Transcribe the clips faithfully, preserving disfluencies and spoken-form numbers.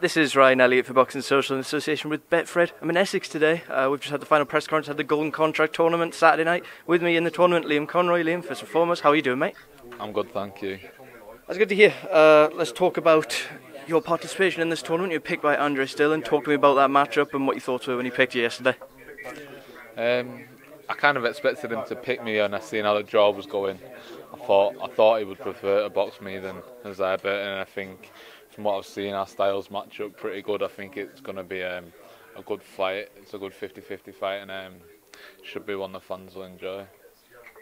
This is Ryan Elliott for Boxing Social in association with Betfred. I'm in Essex today. Uh, we've just had the final press conference, had the Golden Contract tournament Saturday night. With me in the tournament, Liam Conroy. Liam, first and foremost, how are you doing, mate? I'm good, thank you. That's good to hear. Uh, let's talk about your participation in this tournament. You were picked by Andre Sterling. Talk to me about that matchup and what your thoughts were when he picked you yesterday. Um, I kind of expected him to pick me, and I seen how the draw was going. I thought I thought he would prefer to box me than Isaiah Burton, and I think from what I've seen, our styles match up pretty good. I think it's going to be um, a good fight. It's a good fifty fifty fight, and um, should be one the fans will enjoy. I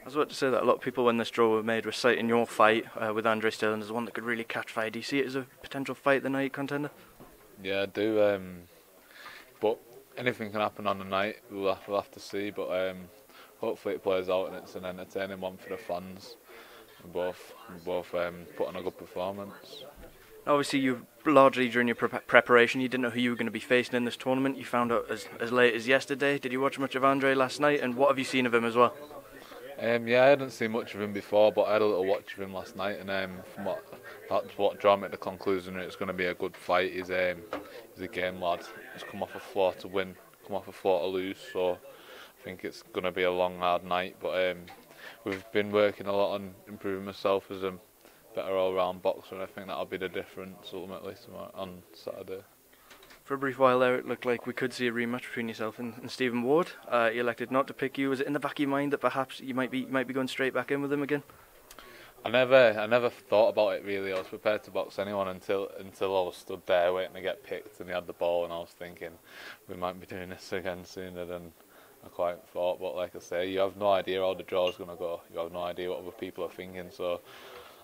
was about to say that a lot of people, when this draw were made, were citing your fight uh, with Andre Sterling as one that could really catch fire. Do you see it as a potential fight the night contender? Yeah, I do. Um, but anything can happen on the night. We'll have, we'll have to see. But um, hopefully it plays out and it's an entertaining one for the fans. We're both, we're both um, put on a good performance. Obviously, you largely during your pre preparation, you didn't know who you were going to be facing in this tournament. You found out as, as late as yesterday. Did you watch much of Andre last night? And what have you seen of him as well? Um, yeah, I didn't see much of him before, but I had a little watch of him last night, and um, from what, that's what drew me at the conclusion. It's going to be a good fight. He's, um, he's a game lad. He's come off a floor to win, come off a floor to lose, so I think it's going to be a long, hard night. But um, we've been working a lot on improving myself as a better all-round boxer, and I think that'll be the difference ultimately on Saturday. For a brief while there, it looked like we could see a rematch between yourself and, and Stephen Ward. Uh, he elected not to pick you. Was it in the back of your mind that perhaps you might be might be going straight back in with him again? I never, I never thought about it really. I was prepared to box anyone until until I was stood there waiting to get picked, and he had the ball, and I was thinking we might be doing this again sooner than I quite thought. But like I say, you have no idea how the draw is going to go. You have no idea what other people are thinking. So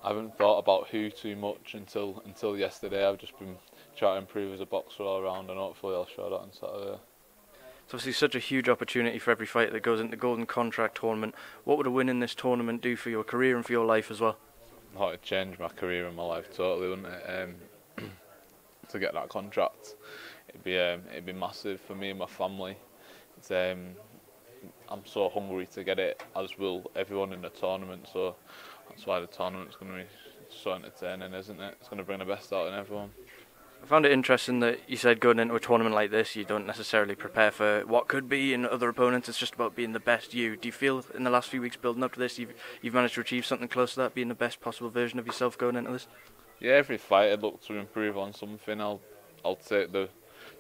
I haven't thought about who too much until until yesterday. I've just been try to improve as a boxer all around, and hopefully I'll show that on Saturday. It's obviously such a huge opportunity for every fighter that goes into the Golden Contract tournament. What would a win in this tournament do for your career and for your life as well? Oh, it'd change my career and my life totally, wouldn't it? Um, to get that contract, it'd be um, it'd be massive for me and my family. It's, um, I'm so hungry to get it, as will everyone in the tournament. So that's why the tournament's going to be so entertaining, isn't it? It's going to bring the best out in everyone. I found it interesting that you said going into a tournament like this, you don't necessarily prepare for what could be in other opponents. It's just about being the best you. Do you feel in the last few weeks building up to this, you've, you've managed to achieve something close to that, being the best possible version of yourself going into this? Yeah, every fight I'd look to improve on something. I'll, I'll take the,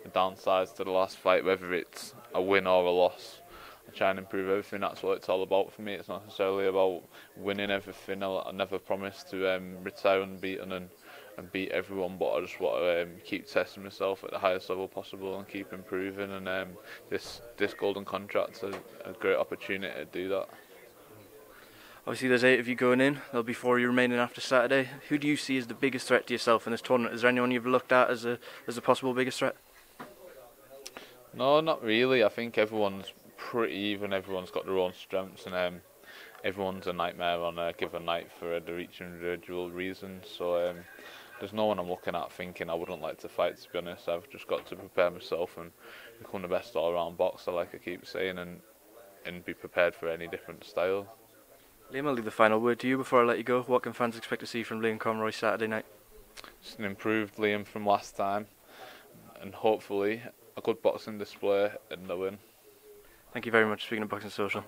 the downsides to the last fight, whether it's a win or a loss. I try and improve everything. That's what it's all about for me. It's not necessarily about winning everything. I, I never promised to um, retire unbeaten and and beat everyone, but I just want to um, keep testing myself at the highest level possible and keep improving, and um, this this Golden Contract's a, a great opportunity to do that. Obviously there's eight of you going in, there'll be four of you remaining after Saturday. Who do you see as the biggest threat to yourself in this tournament? Is there anyone you've looked at as a, as a possible biggest threat? No, not really. I think everyone's pretty even, everyone's got their own strengths, and um, everyone's a nightmare on a given night for each individual reason, so um, there's no one I'm looking at thinking I wouldn't like to fight, to be honest. I've just got to prepare myself and become the best all-round boxer, like I keep saying, and and be prepared for any different style. Liam, I'll leave the final word to you before I let you go. What can fans expect to see from Liam Conroy Saturday night? Just an improved Liam from last time, and hopefully a good boxing display and the win. Thank you very much for speaking to Boxing Social.